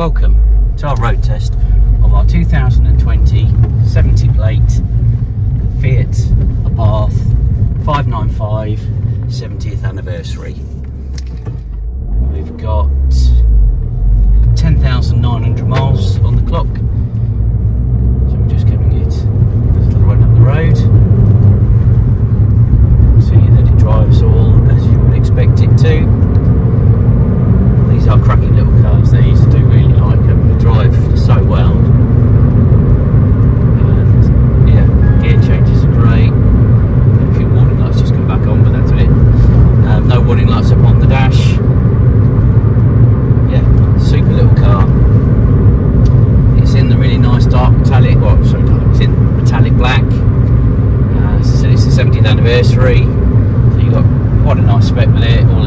Welcome to our road test of our 2020 70 plate Fiat Abarth 595 70th anniversary. We've got 10,900 miles on the clock, so we're just giving it a little run up the road. See that it drives all as you would expect it to. These are cracking little cars, these. I do really like them. They drive so well. And yeah, gear changes are great. A few warning lights just go back on, but that's it. No warning lights up on the dash. Yeah, super little car. It's in the really nice dark metallic, well, sorry, it's in metallic black. As I said, it's the 70th anniversary, so you've got quite a nice spec with it.